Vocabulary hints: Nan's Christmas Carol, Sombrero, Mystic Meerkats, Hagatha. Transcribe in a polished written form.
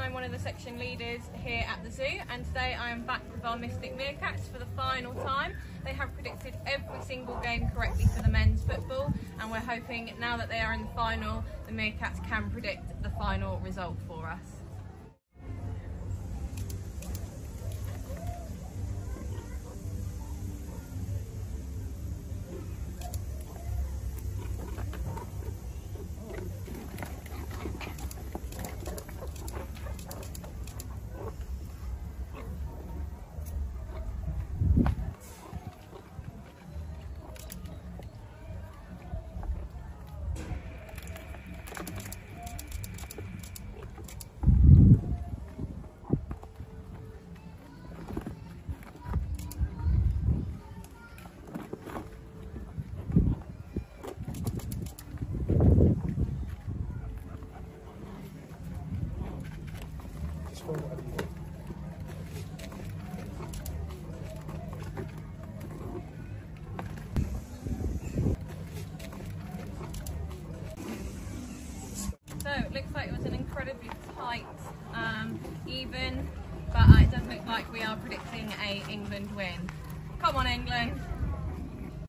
and I'm one of the section leaders here at the zoo, and today I am back with our Mystic Meerkats for the final time. They have predicted every single game correctly for the men's football, and we're hoping now that they are in the final, the Meerkats can predict the final result for us. So it looks like it was an incredibly tight even, but it does look like we are predicting an England win. Come on, England!